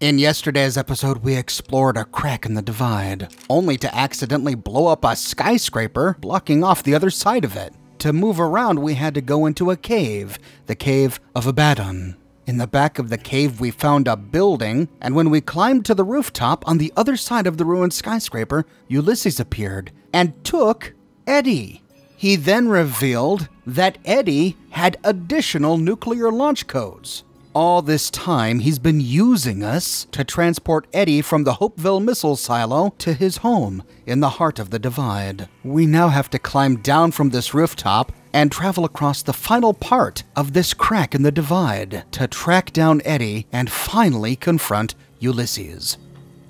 In yesterday's episode, we explored a crack in the Divide, only to accidentally blow up a skyscraper, blocking off the other side of it. To move around, we had to go into a cave, the Cave of Abaddon. In the back of the cave, we found a building, and when we climbed to the rooftop on the other side of the ruined skyscraper, Ulysses appeared and took Eddie. He then revealed that Eddie had additional nuclear launch codes. All this time, he's been using us to transport Eddie from the Hopeville missile silo to his home in the heart of the Divide. We now have to climb down from this rooftop and travel across the final part of this crack in the Divide to track down Eddie and finally confront Ulysses.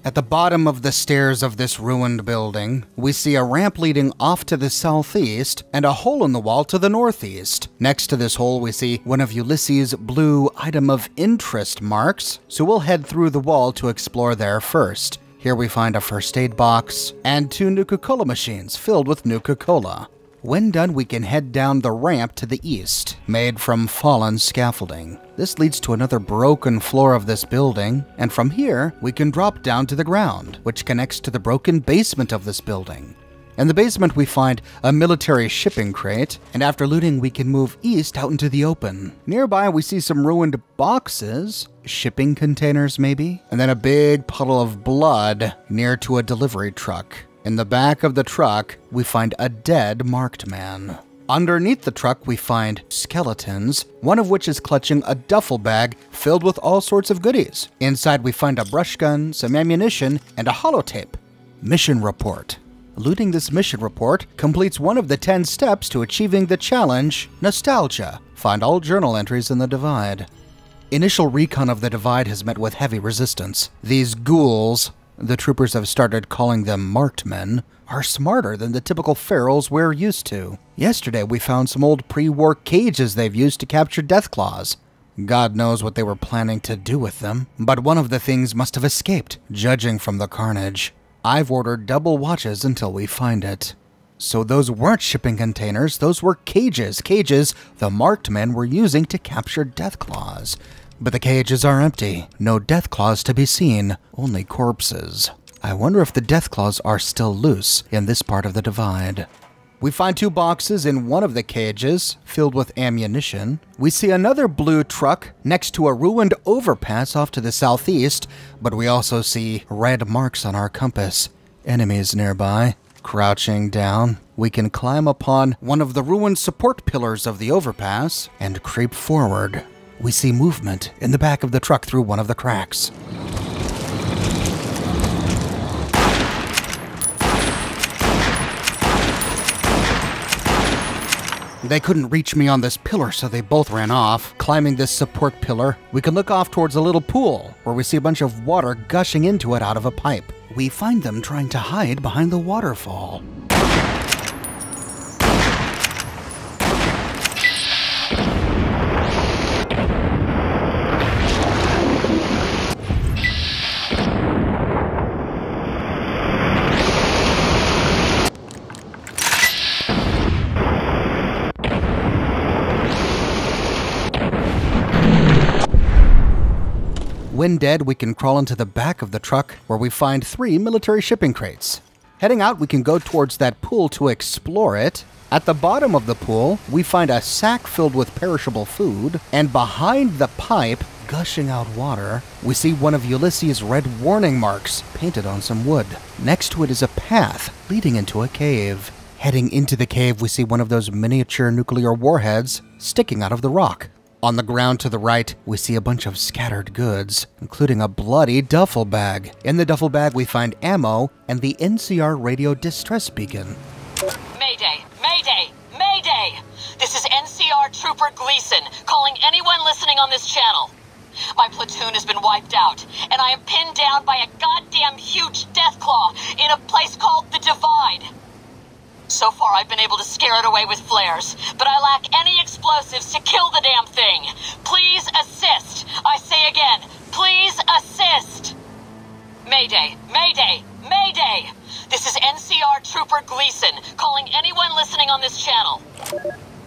At the bottom of the stairs of this ruined building, we see a ramp leading off to the southeast and a hole in the wall to the northeast. Next to this hole, we see one of Ulysses' blue item of interest marks, so we'll head through the wall to explore there first. Here we find a first aid box and two Nuka-Cola machines filled with Nuka-Cola. When done, we can head down the ramp to the east, made from fallen scaffolding. This leads to another broken floor of this building, and from here, we can drop down to the ground, which connects to the broken basement of this building. In the basement, we find a military shipping crate, and after looting, we can move east out into the open. Nearby, we see some ruined boxes, shipping containers maybe, and then a big puddle of blood near to a delivery truck. In the back of the truck, we find a dead marked man. Underneath the truck, we find skeletons, one of which is clutching a duffel bag filled with all sorts of goodies. Inside, we find a brush gun, some ammunition, and a holotape. Mission report. Looting this mission report completes one of the 10 steps to achieving the challenge, Nostalgia. Find all journal entries in the Divide. Initial recon of the Divide has met with heavy resistance. These ghouls, the troopers have started calling them marked men, are smarter than the typical ferals we're used to. Yesterday, we found some old pre-war cages they've used to capture deathclaws. God knows what they were planning to do with them, but one of the things must have escaped, judging from the carnage. I've ordered double watches until we find it. So those weren't shipping containers, those were cages the marked men were using to capture deathclaws. But the cages are empty. No deathclaws to be seen, only corpses. I wonder if the deathclaws are still loose in this part of the Divide. We find two boxes in one of the cages, filled with ammunition. We see another blue truck next to a ruined overpass off to the southeast, but we also see red marks on our compass. Enemies nearby. Crouching down, we can climb upon one of the ruined support pillars of the overpass and creep forward. We see movement in the back of the truck through one of the cracks. They couldn't reach me on this pillar, so they both ran off. Climbing this support pillar, we can look off towards a little pool where we see a bunch of water gushing into it out of a pipe. We find them trying to hide behind the waterfall. When dead, we can crawl into the back of the truck where we find three military shipping crates. Heading out, we can go towards that pool to explore it. At the bottom of the pool, we find a sack filled with perishable food, and behind the pipe, gushing out water, we see one of Ulysses' red warning marks painted on some wood. Next to it is a path leading into a cave. Heading into the cave, we see one of those miniature nuclear warheads sticking out of the rock. On the ground to the right, we see a bunch of scattered goods, including a bloody duffel bag. In the duffel bag, we find ammo and the NCR radio distress beacon. Mayday! Mayday! Mayday! This is NCR Trooper Gleason calling anyone listening on this channel. My platoon has been wiped out, and I am pinned down by a goddamn huge deathclaw in a place called The Divide. So far, I've been able to scare it away with flares, but I lack any explosives to kill the damn thing. Please assist. I say again, please assist. Mayday, mayday, mayday. This is NCR Trooper Gleason calling anyone listening on this channel.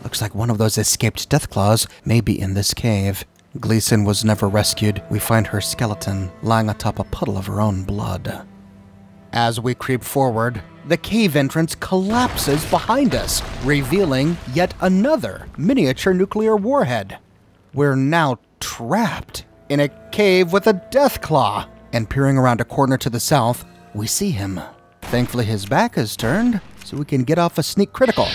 Looks like one of those escaped deathclaws may be in this cave. Gleason was never rescued. We find her skeleton lying atop a puddle of her own blood. As we creep forward, the cave entrance collapses behind us, revealing yet another miniature nuclear warhead. We're now trapped in a cave with a deathclaw, and peering around a corner to the south, we see him. Thankfully, his back is turned, so we can get off a sneak critical.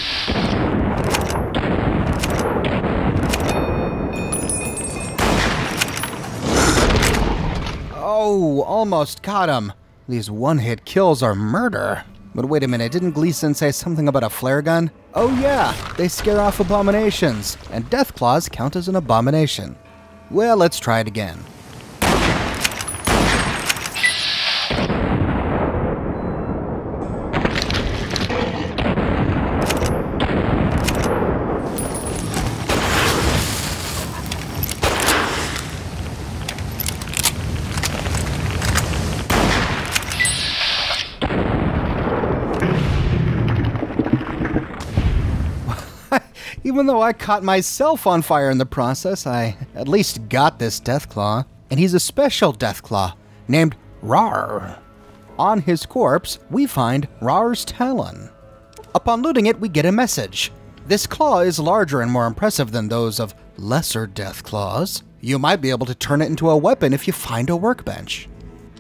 Oh, almost caught him. These one-hit kills are murder. But wait a minute, didn't Gleason say something about a flare gun? Oh yeah, they scare off abominations, and deathclaws count as an abomination. Well, let's try it again. Even though I caught myself on fire in the process, I at least got this deathclaw, and he's a special deathclaw named Rar. On his corpse, we find Rar's talon. Upon looting it, we get a message. This claw is larger and more impressive than those of lesser deathclaws. You might be able to turn it into a weapon if you find a workbench.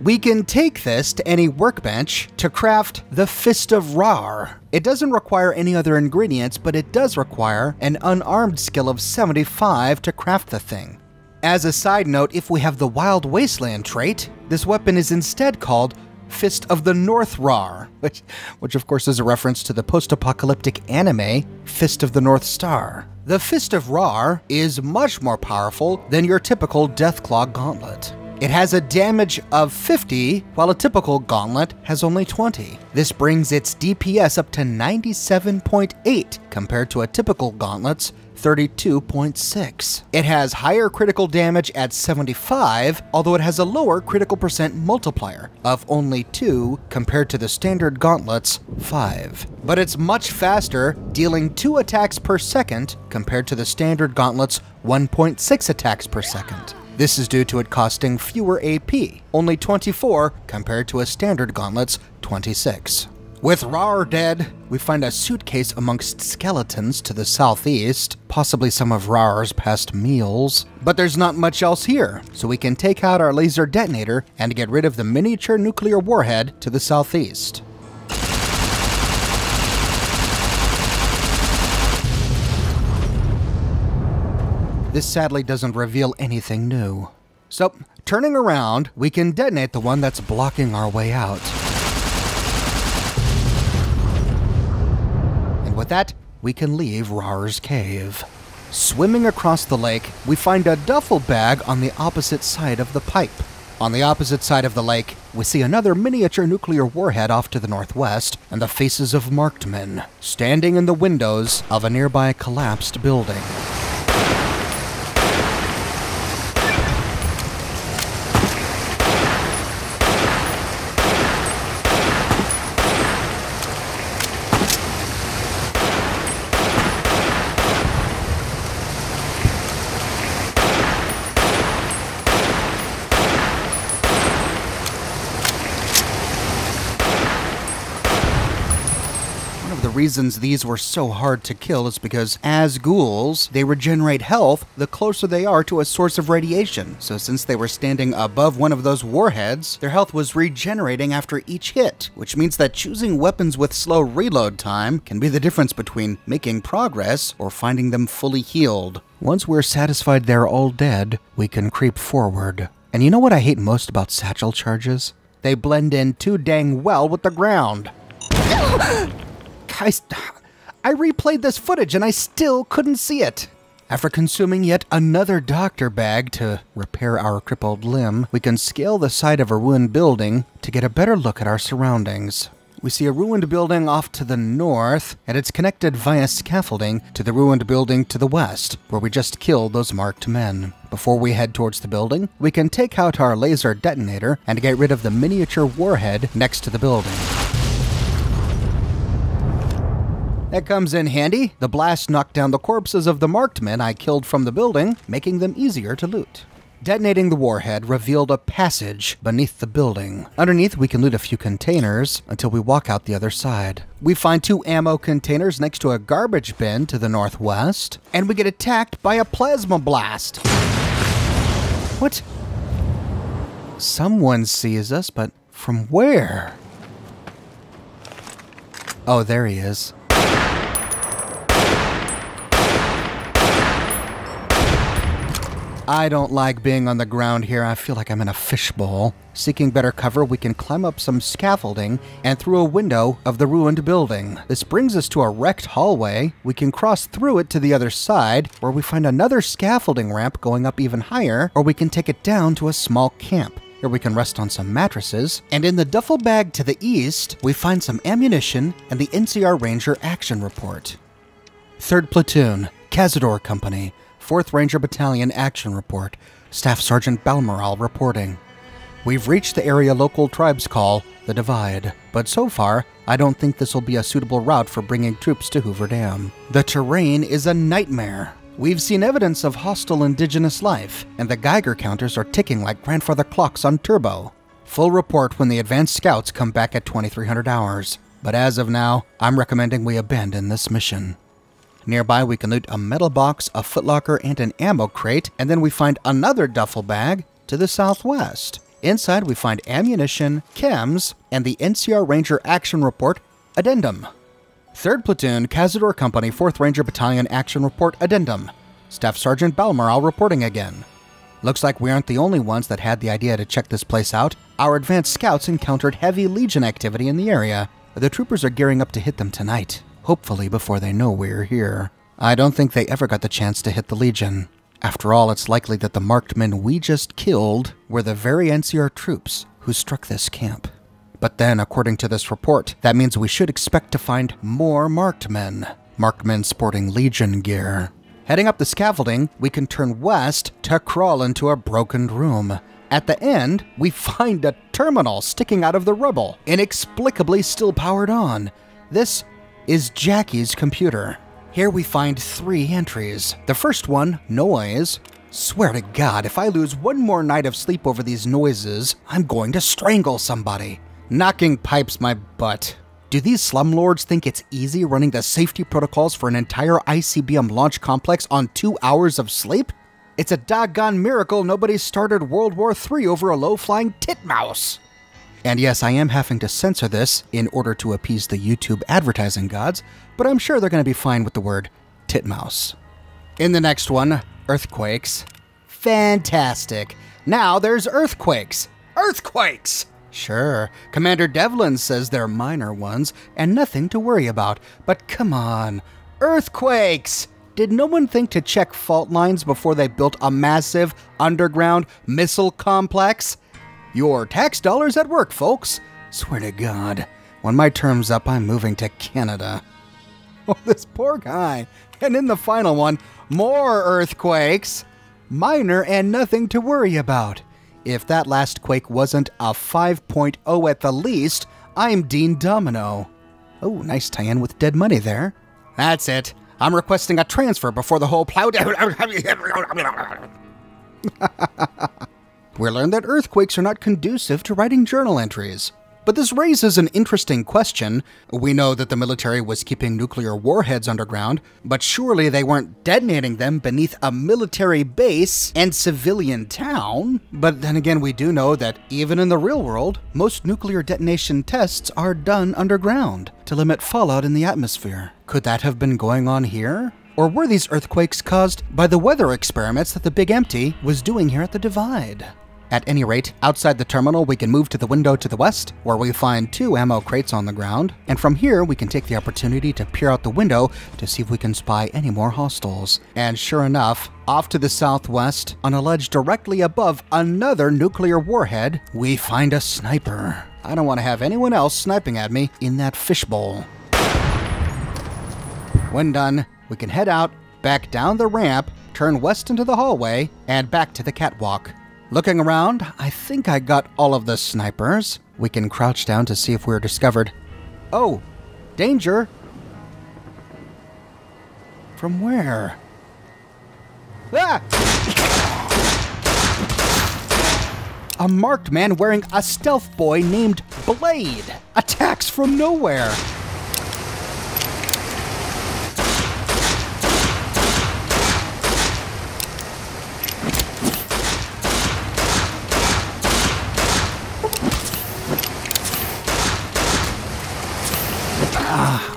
We can take this to any workbench to craft the Fist of Rar. It doesn't require any other ingredients, but it does require an unarmed skill of 75 to craft the thing. As a side note, if we have the Wild Wasteland trait, this weapon is instead called Fist of the North Rar, which of course is a reference to the post-apocalyptic anime Fist of the North Star. The Fist of Rar is much more powerful than your typical Deathclaw gauntlet. It has a damage of 50, while a typical gauntlet has only 20. This brings its DPS up to 97.8 compared to a typical gauntlet's 32.6. It has higher critical damage at 75, although it has a lower critical percent multiplier of only 2 compared to the standard gauntlet's 5. But it's much faster, dealing 2 attacks per second compared to the standard gauntlet's 1.6 attacks per second. This is due to it costing fewer AP, only 24 compared to a standard gauntlet's 26. With Rar dead, we find a suitcase amongst skeletons to the southeast, possibly some of Rar's past meals, but there's not much else here, so we can take out our laser detonator and get rid of the miniature nuclear warhead to the southeast. This sadly doesn't reveal anything new. So, turning around, we can detonate the one that's blocking our way out. And with that, we can leave Rar's cave. Swimming across the lake, we find a duffel bag on the opposite side of the pipe. On the opposite side of the lake, we see another miniature nuclear warhead off to the northwest and the faces of marked men, standing in the windows of a nearby collapsed building. The reasons these were so hard to kill is because, as ghouls, they regenerate health the closer they are to a source of radiation. So since they were standing above one of those warheads, their health was regenerating after each hit, which means that choosing weapons with slow reload time can be the difference between making progress or finding them fully healed. Once we're satisfied they're all dead, we can creep forward. And you know what I hate most about satchel charges? They blend in too dang well with the ground. I replayed this footage and I still couldn't see it. After consuming yet another doctor bag to repair our crippled limb, we can scale the side of a ruined building to get a better look at our surroundings. We see a ruined building off to the north, and it's connected via scaffolding to the ruined building to the west, where we just killed those marked men. Before we head towards the building, we can take out our laser detonator and get rid of the miniature warhead next to the building. That comes in handy. The blast knocked down the corpses of the marked men I killed from the building, making them easier to loot. Detonating the warhead revealed a passage beneath the building. Underneath, we can loot a few containers until we walk out the other side. We find two ammo containers next to a garbage bin to the northwest, and we get attacked by a plasma blast. What? Someone sees us, but from where? Oh, there he is. I don't like being on the ground here. I feel like I'm in a fishbowl. Seeking better cover, we can climb up some scaffolding and through a window of the ruined building. This brings us to a wrecked hallway. We can cross through it to the other side, where we find another scaffolding ramp going up even higher, or we can take it down to a small camp. Here we can rest on some mattresses, and in the duffel bag to the east, we find some ammunition and the NCR Ranger action report. 3rd Platoon, Cazador Company. 4th Ranger Battalion action report. Staff Sergeant Balmoral reporting. We've reached the area local tribes call the Divide, but so far, I don't think this will be a suitable route for bringing troops to Hoover Dam. The terrain is a nightmare. We've seen evidence of hostile indigenous life, and the Geiger counters are ticking like grandfather clocks on turbo. Full report when the advanced scouts come back at 2300 hours, but as of now, I'm recommending we abandon this mission. Nearby, we can loot a metal box, a footlocker, and an ammo crate, and then we find another duffel bag to the southwest. Inside, we find ammunition, chems, and the NCR Ranger Action Report Addendum. 3rd Platoon, Cazador Company, 4th Ranger Battalion Action Report Addendum. Staff Sergeant Balmoral reporting again. Looks like we aren't the only ones that had the idea to check this place out. Our advanced scouts encountered heavy Legion activity in the area. The troopers are gearing up to hit them tonight. Hopefully before they know we're here. I don't think they ever got the chance to hit the Legion. After all, it's likely that the marked men we just killed were the very NCR troops who struck this camp. But then, according to this report, that means we should expect to find more marked men. Marked men sporting Legion gear. Heading up the scaffolding, we can turn west to crawl into a broken room. At the end, we find a terminal sticking out of the rubble, inexplicably still powered on. This is Jackie's computer. Here we find three entries. The first one, noise. Swear to God, if I lose one more night of sleep over these noises, I'm going to strangle somebody. Knocking pipes my butt. Do these slumlords think it's easy running the safety protocols for an entire ICBM launch complex on 2 hours of sleep? It's a doggone miracle nobody started World War III over a low-flying titmouse. And yes, I am having to censor this in order to appease the YouTube advertising gods, but I'm sure they're going to be fine with the word titmouse. In the next one, earthquakes. Fantastic. Now there's earthquakes. Earthquakes! Sure, Commander Devlin says they're minor ones and nothing to worry about, but come on. Earthquakes! Did no one think to check fault lines before they built a massive underground missile complex? Your tax dollars at work, folks. Swear to God, when my term's up, I'm moving to Canada. Oh, this poor guy. And in the final one, more earthquakes. Minor and nothing to worry about. If that last quake wasn't a 5.0 at the least, I'm Dean Domino. Oh, nice tie-in with Dead Money there. That's it. I'm requesting a transfer before the whole plow... We learned that earthquakes are not conducive to writing journal entries. But this raises an interesting question. We know that the military was keeping nuclear warheads underground, but surely they weren't detonating them beneath a military base and civilian town. But then again, we do know that even in the real world, most nuclear detonation tests are done underground to limit fallout in the atmosphere. Could that have been going on here? Or were these earthquakes caused by the weather experiments that the Big Empty was doing here at the Divide? At any rate, outside the terminal, we can move to the window to the west, where we find two ammo crates on the ground, and from here, we can take the opportunity to peer out the window to see if we can spy any more hostiles. And sure enough, off to the southwest, on a ledge directly above another nuclear warhead, we find a sniper. I don't want to have anyone else sniping at me in that fishbowl. When done, we can head out, back down the ramp, turn west into the hallway, and back to the catwalk. Looking around, I think I got all of the snipers. We can crouch down to see if we're discovered. Oh, danger! From where? Ah! A marked man wearing a stealth boy named Blade attacks from nowhere.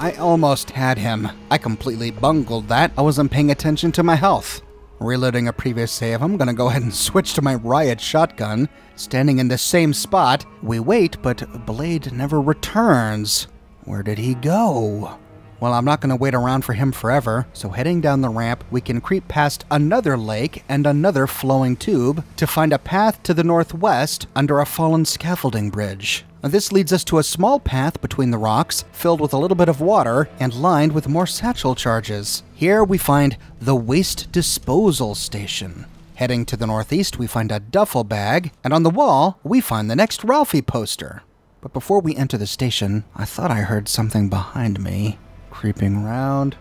I almost had him. I completely bungled that. I wasn't paying attention to my health. Reloading a previous save, I'm gonna go ahead and switch to my riot shotgun. Standing in the same spot, we wait, but Blade never returns. Where did he go? Well, I'm not gonna wait around for him forever, so heading down the ramp, we can creep past another lake and another flowing tube to find a path to the northwest under a fallen scaffolding bridge. This leads us to a small path between the rocks, filled with a little bit of water and lined with more satchel charges. Here we find the waste disposal station. Heading to the northeast, we find a duffel bag, and on the wall, we find the next Ralphie poster. But before we enter the station, I thought I heard something behind me. Creeping around.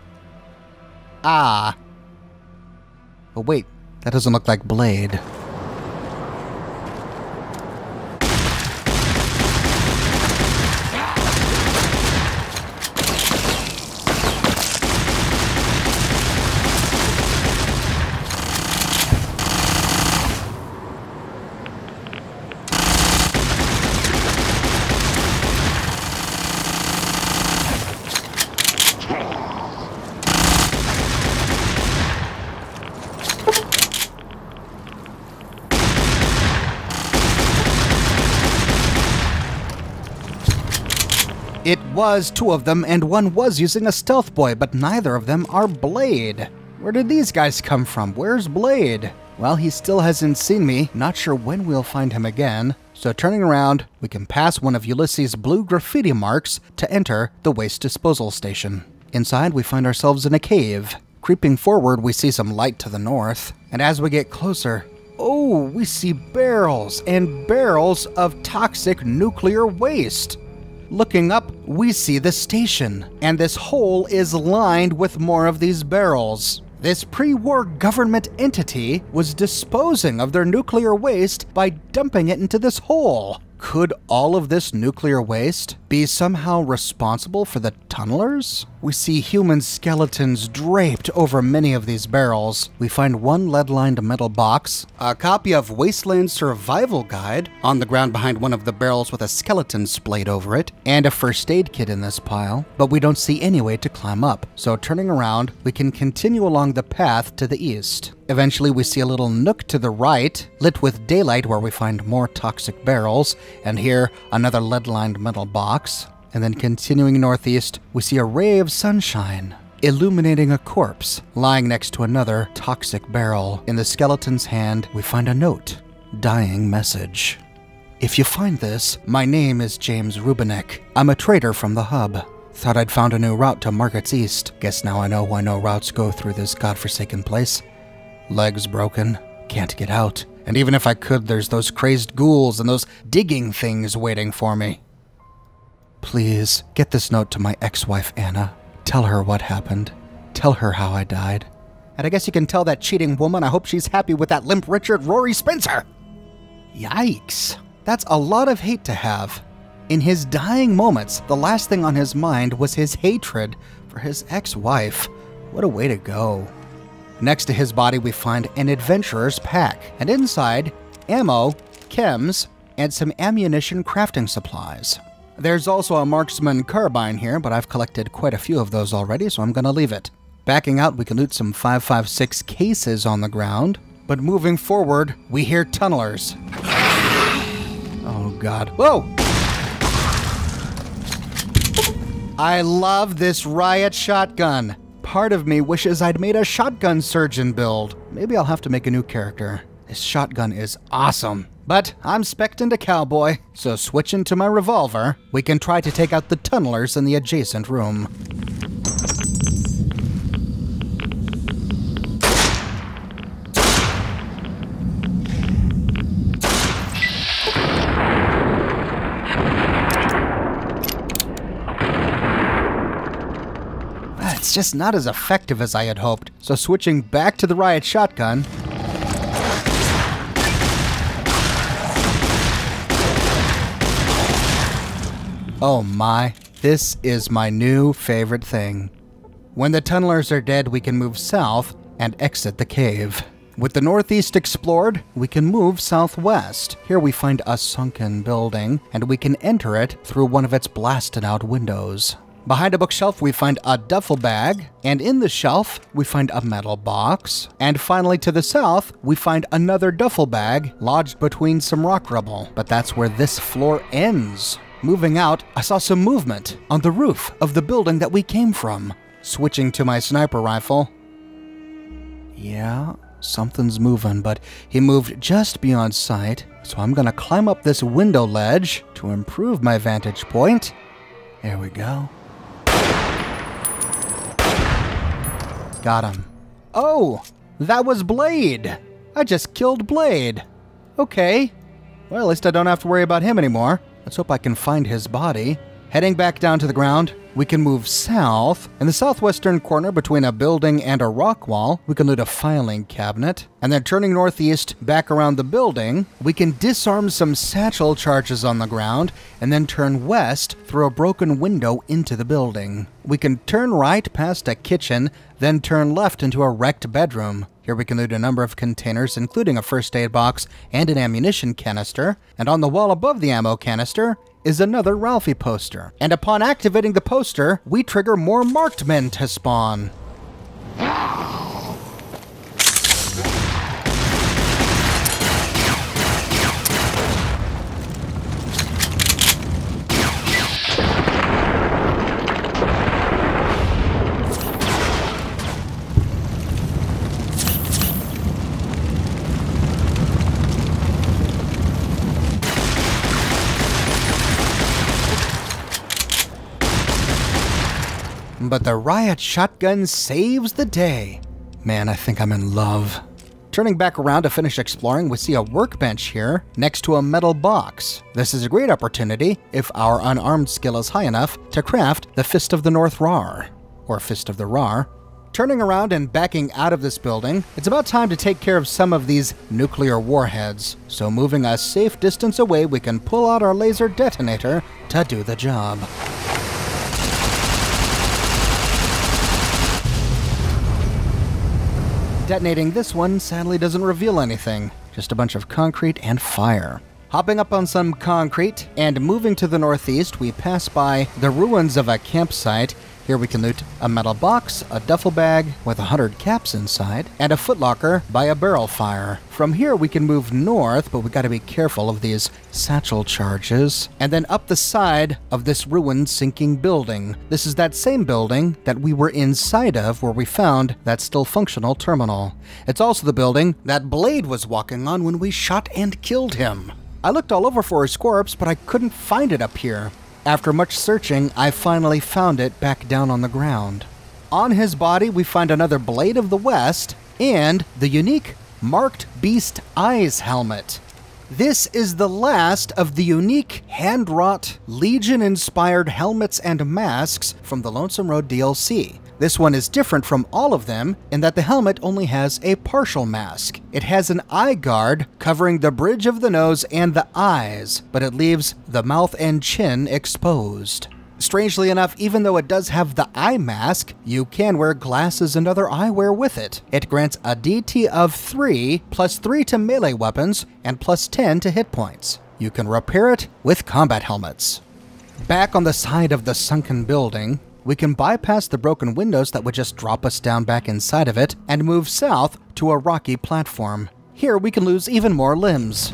Ah! But wait, that doesn't look like Blade. It was two of them, and one was using a stealth boy, but neither of them are Blade. Where did these guys come from? Where's Blade? Well, he still hasn't seen me. Not sure when we'll find him again. So turning around, we can pass one of Ulysses' blue graffiti marks to enter the waste disposal station. Inside, we find ourselves in a cave. Creeping forward, we see some light to the north. And as we get closer, oh, we see barrels and barrels of toxic nuclear waste. Looking up, we see the station, and this hole is lined with more of these barrels. This pre-war government entity was disposing of their nuclear waste by dumping it into this hole. Could all of this nuclear waste be somehow responsible for the tunnelers? We see human skeletons draped over many of these barrels. We find one lead-lined metal box, a copy of Wasteland Survival Guide on the ground behind one of the barrels with a skeleton splayed over it, and a first aid kit in this pile, but we don't see any way to climb up. So turning around, we can continue along the path to the east. Eventually, we see a little nook to the right, lit with daylight, where we find more toxic barrels, and here, another lead-lined metal box. And then continuing northeast, we see a ray of sunshine, illuminating a corpse, lying next to another toxic barrel. In the skeleton's hand, we find a note, dying message. If you find this, my name is James Rubinek. I'm a trader from the Hub. Thought I'd found a new route to Market's East. Guess now I know why no routes go through this godforsaken place. Legs broken, can't get out. And even if I could, there's those crazed ghouls and those digging things waiting for me. Please, get this note to my ex-wife Anna. Tell her what happened. Tell her how I died. And I guess you can tell that cheating woman I hope she's happy with that limp Richard Rory Spencer. Yikes. That's a lot of hate to have. In his dying moments, the last thing on his mind was his hatred for his ex-wife. What a way to go. Next to his body, we find an adventurer's pack, and inside, ammo, chems, and some ammunition crafting supplies. There's also a marksman carbine here, but I've collected quite a few of those already, so I'm gonna leave it. Backing out, we can loot some 5.56 cases on the ground, but moving forward, we hear tunnelers. Oh God, whoa! I love this riot shotgun. Part of me wishes I'd made a shotgun surgeon build. Maybe I'll have to make a new character. This shotgun is awesome. But I'm spec'd into cowboy, so switching to my revolver, we can try to take out the tunnelers in the adjacent room. It's just not as effective as I had hoped, so switching back to the riot shotgun... Oh my, this is my new favorite thing. When the tunnelers are dead, we can move south and exit the cave. With the northeast explored, we can move southwest. Here we find a sunken building, and we can enter it through one of its blasted-out windows. Behind a bookshelf, we find a duffel bag, and in the shelf, we find a metal box. And finally, to the south, we find another duffel bag lodged between some rock rubble. But that's where this floor ends. Moving out, I saw some movement on the roof of the building that we came from. Switching to my sniper rifle. Yeah, something's moving, but he moved just beyond sight, so I'm gonna climb up this window ledge to improve my vantage point. There we go. Got him. Oh, that was Blade! I just killed Blade. Okay. Well, at least I don't have to worry about him anymore. Let's hope I can find his body. Heading back down to the ground, we can move south. In the southwestern corner between a building and a rock wall, we can loot a filing cabinet. And then turning northeast back around the building, we can disarm some satchel charges on the ground and then turn west through a broken window into the building. We can turn right past a kitchen, then turn left into a wrecked bedroom. Here we can loot a number of containers, including a first aid box and an ammunition canister. And on the wall above the ammo canister is another Ralphie poster. And upon activating the poster, we trigger more marked men to spawn. But the riot shotgun saves the day. Man, I think I'm in love. Turning back around to finish exploring, we see a workbench here next to a metal box. This is a great opportunity, if our unarmed skill is high enough, to craft the Fist of the North Star, or Fist of the Rar. Turning around and backing out of this building, it's about time to take care of some of these nuclear warheads. So moving a safe distance away, we can pull out our laser detonator to do the job. Detonating this one sadly doesn't reveal anything, just a bunch of concrete and fire. Hopping up on some concrete and moving to the northeast, we pass by the ruins of a campsite. Here we can loot a metal box, a duffel bag with 100 caps inside, and a footlocker by a barrel fire. From here we can move north, but we gotta be careful of these satchel charges. And then up the side of this ruined sinking building. This is that same building that we were inside of where we found that still functional terminal. It's also the building that Blade was walking on when we shot and killed him. I looked all over for his corpse, but I couldn't find it up here. After much searching, I finally found it back down on the ground. On his body, we find another Blade of the West and the unique Marked Beast Eyes helmet. This is the last of the unique hand-wrought, Legion-inspired helmets and masks from the Lonesome Road DLC. This one is different from all of them in that the helmet only has a partial mask. It has an eye guard covering the bridge of the nose and the eyes, but it leaves the mouth and chin exposed. Strangely enough, even though it does have the eye mask, you can wear glasses and other eyewear with it. It grants a DT of 3, plus 3 to melee weapons, and plus 10 to hit points. You can repair it with combat helmets. Back on the side of the sunken building, we can bypass the broken windows that would just drop us down back inside of it and move south to a rocky platform. Here we can lose even more limbs.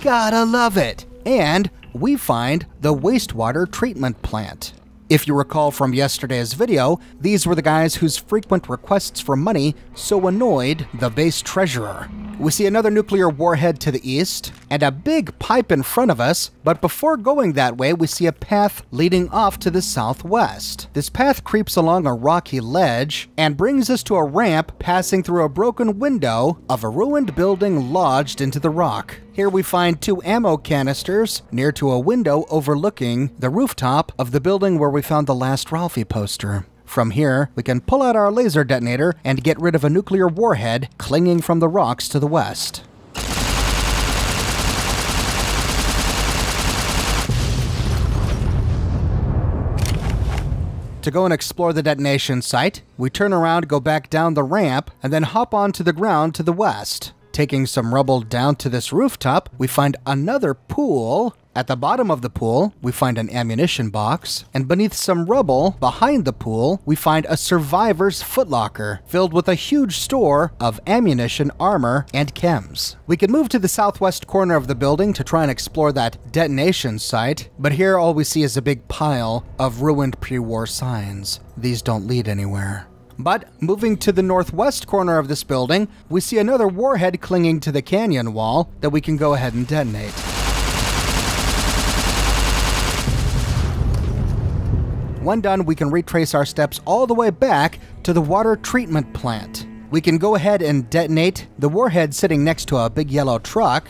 Gotta love it! And we find the wastewater treatment plant. If you recall from yesterday's video, these were the guys whose frequent requests for money so annoyed the base treasurer. We see another nuclear warhead to the east, and a big pipe in front of us, but before going that way, we see a path leading off to the southwest. This path creeps along a rocky ledge, and brings us to a ramp passing through a broken window of a ruined building lodged into the rock. Here we find two ammo canisters near to a window overlooking the rooftop of the building where we found the last Ralphie poster. From here, we can pull out our laser detonator and get rid of a nuclear warhead clinging from the rocks to the west. To go and explore the detonation site, we turn around, go back down the ramp, and then hop onto the ground to the west. Taking some rubble down to this rooftop, we find another pool. At the bottom of the pool, we find an ammunition box, and beneath some rubble behind the pool, we find a survivor's footlocker filled with a huge store of ammunition, armor, and chems. We can move to the southwest corner of the building to try and explore that detonation site, but here all we see is a big pile of ruined pre-war signs. These don't lead anywhere. But moving to the northwest corner of this building, we see another warhead clinging to the canyon wall that we can go ahead and detonate. When done, we can retrace our steps all the way back to the water treatment plant. We can go ahead and detonate the warhead sitting next to a big yellow truck.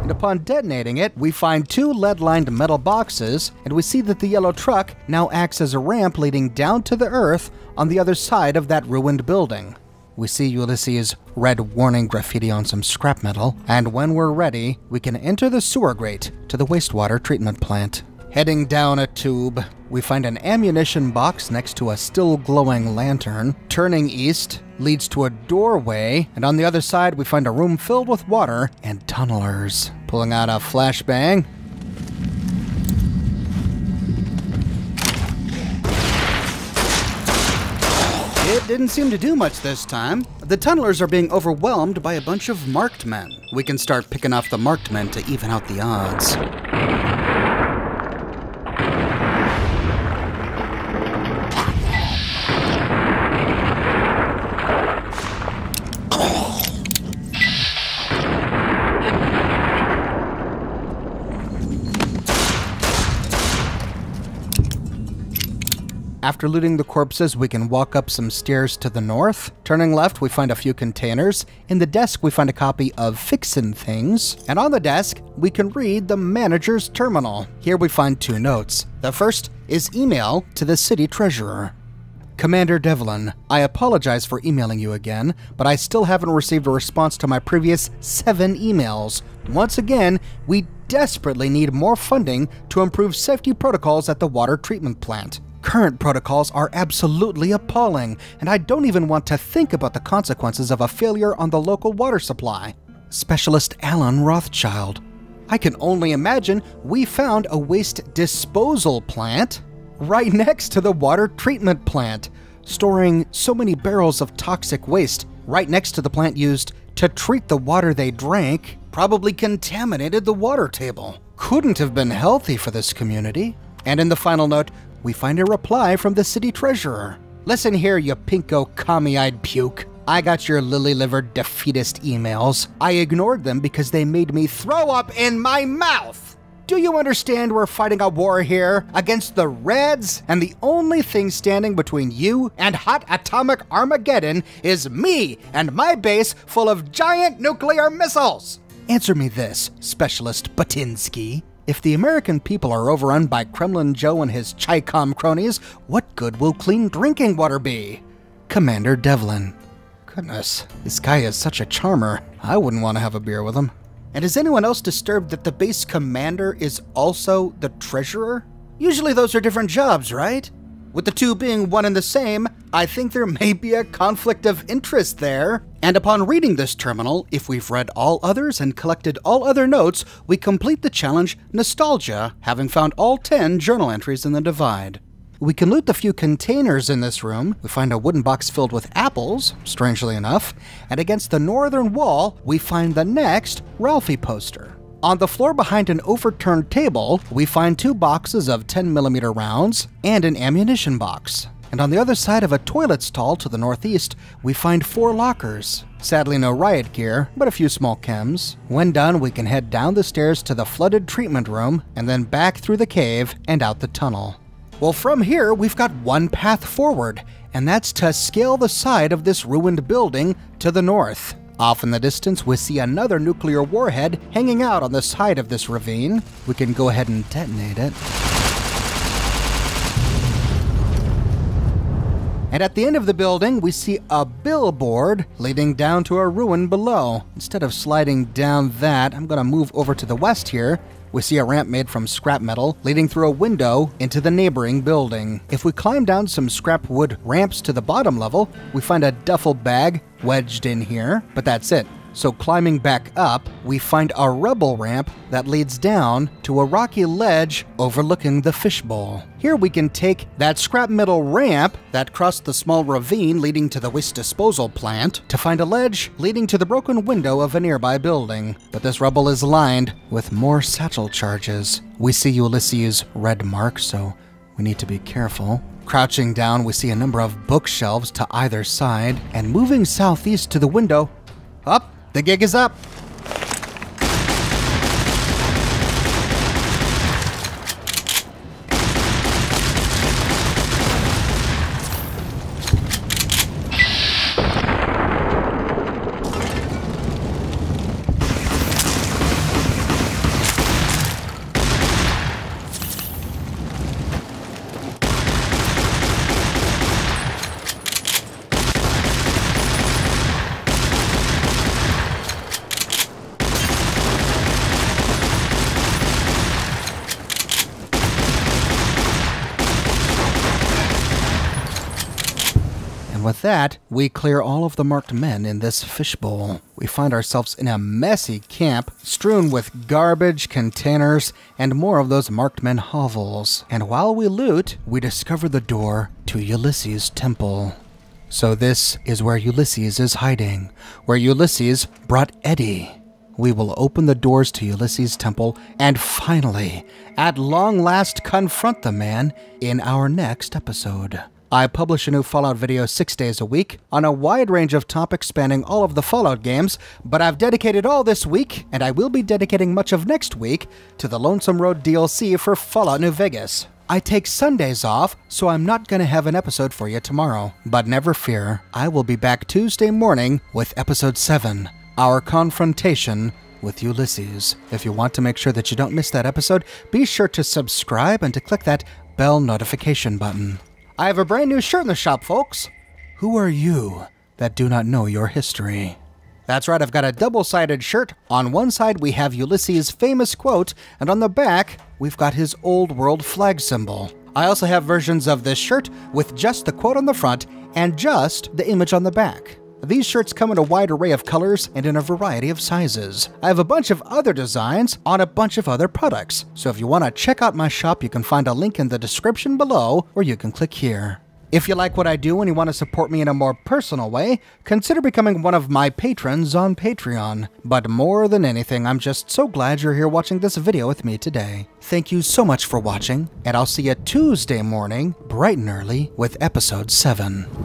And upon detonating it, we find two lead-lined metal boxes, and we see that the yellow truck now acts as a ramp leading down to the earth on the other side of that ruined building. We see Ulysses' red warning graffiti on some scrap metal, and when we're ready, we can enter the sewer grate to the wastewater treatment plant. Heading down a tube, we find an ammunition box next to a still-glowing lantern. Turning east leads to a doorway, and on the other side we find a room filled with water and tunnelers. Pulling out a flashbang, it didn't seem to do much this time. The tunnelers are being overwhelmed by a bunch of marked men. We can start picking off the marked men to even out the odds. After looting the corpses, we can walk up some stairs to the north. Turning left, we find a few containers. In the desk, we find a copy of Fixin' Things. And on the desk, we can read the manager's terminal. Here we find two notes. The first is email to the city treasurer. Commander Devlin, I apologize for emailing you again, but I still haven't received a response to my previous 7 emails. Once again, we desperately need more funding to improve safety protocols at the water treatment plant. Current protocols are absolutely appalling, and I don't even want to think about the consequences of a failure on the local water supply. Specialist Alan Rothschild. I can only imagine we found a waste disposal plant right next to the water treatment plant, storing so many barrels of toxic waste right next to the plant used to treat the water they drank, probably contaminated the water table. Couldn't have been healthy for this community. And in the final note, we find a reply from the city treasurer. Listen here, you pinko commie-eyed puke. I got your lily-livered defeatist emails. I ignored them because they made me throw up in my mouth. Do you understand we're fighting a war here against the Reds? And the only thing standing between you and hot atomic Armageddon is me and my base full of giant nuclear missiles. Answer me this, Specialist Batinsky. If the American people are overrun by Kremlin Joe and his Chi-Com cronies, what good will clean drinking water be? Commander Devlin. Goodness, this guy is such a charmer. I wouldn't want to have a beer with him. And is anyone else disturbed that the base commander is also the treasurer? Usually those are different jobs, right? With the two being one and the same, I think there may be a conflict of interest there. And upon reading this terminal, if we've read all others and collected all other notes, we complete the challenge Nostalgia, having found all 10 journal entries in the Divide. We can loot the few containers in this room. We find a wooden box filled with apples, strangely enough, and against the northern wall, we find the next Ralphie poster. On the floor behind an overturned table, we find two boxes of 10mm rounds and an ammunition box. and on the other side of a toilet stall to the northeast, we find 4 lockers. Sadly, no riot gear, but a few small chems. When done, we can head down the stairs to the flooded treatment room, and then back through the cave and out the tunnel. Well, from here, we've got one path forward, and that's to scale the side of this ruined building to the north. Off in the distance, we see another nuclear warhead hanging out on the side of this ravine. We can go ahead and detonate it. And at the end of the building, we see a billboard leading down to a ruin below. Instead of sliding down that, I'm going to move over to the west here. We see a ramp made from scrap metal leading through a window into the neighboring building. If we climb down some scrap wood ramps to the bottom level, we find a duffel bag wedged in here, but that's it. So climbing back up, we find a rubble ramp that leads down to a rocky ledge overlooking the fishbowl. Here we can take that scrap metal ramp that crossed the small ravine leading to the waste disposal plant to find a ledge leading to the broken window of a nearby building. But this rubble is lined with more satchel charges. We see Ulysses' red mark, so we need to be careful. Crouching down, we see a number of bookshelves to either side, and moving southeast to the window, up. The gig is up. With that, we clear all of the marked men in this fishbowl. We find ourselves in a messy camp strewn with garbage, containers, and more of those marked men hovels. And while we loot, we discover the door to Ulysses' temple. So this is where Ulysses is hiding, where Ulysses brought Eddie. We will open the doors to Ulysses' temple and finally, at long last, confront the man in our next episode. I publish a new Fallout video 6 days a week on a wide range of topics spanning all of the Fallout games, but I've dedicated all this week, and I will be dedicating much of next week, to the Lonesome Road DLC for Fallout New Vegas. I take Sundays off, so I'm not going to have an episode for you tomorrow. But never fear, I will be back Tuesday morning with Episode 7, Our Confrontation with Ulysses. If you want to make sure that you don't miss that episode, be sure to subscribe and to click that bell notification button. I have a brand new shirt in the shop, folks. Who are you that do not know your history? That's right, I've got a double-sided shirt. On one side, we have Ulysses' famous quote, and on the back, we've got his old world flag symbol. I also have versions of this shirt with just the quote on the front and just the image on the back. These shirts come in a wide array of colors and in a variety of sizes. I have a bunch of other designs on a bunch of other products. So if you want to check out my shop, you can find a link in the description below, or you can click here. If you like what I do and you want to support me in a more personal way, consider becoming one of my patrons on Patreon. But more than anything, I'm just so glad you're here watching this video with me today. Thank you so much for watching, and I'll see you Tuesday morning, bright and early, with episode 7.